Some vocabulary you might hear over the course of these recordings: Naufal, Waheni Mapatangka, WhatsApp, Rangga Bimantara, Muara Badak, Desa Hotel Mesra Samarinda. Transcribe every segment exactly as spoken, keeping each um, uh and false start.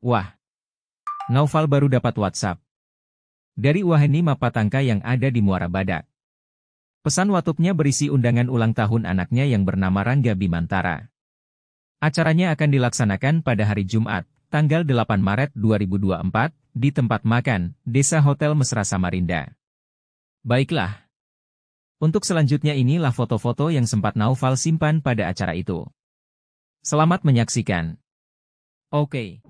Wah, Naufal baru dapat WhatsApp dari Waheni Mapatangka yang ada di Muara Badak. Pesan WhatsAppnya berisi undangan ulang tahun anaknya yang bernama Rangga Bimantara. Acaranya akan dilaksanakan pada hari Jumat, tanggal delapan Maret dua ribu dua puluh empat, di tempat makan, Desa Hotel Mesra Samarinda. Baiklah. Untuk selanjutnya inilah foto-foto yang sempat Naufal simpan pada acara itu. Selamat menyaksikan. Oke.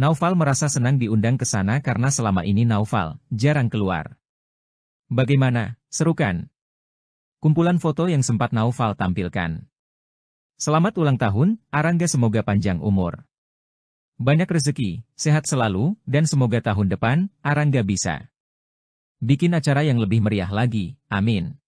Naufal merasa senang diundang ke sana karena selama ini Naufal jarang keluar. Bagaimana, seru kan? Kumpulan foto yang sempat Naufal tampilkan. Selamat ulang tahun, Rangga, semoga panjang umur, banyak rezeki, sehat selalu, dan semoga tahun depan Rangga bisa bikin acara yang lebih meriah lagi, amin.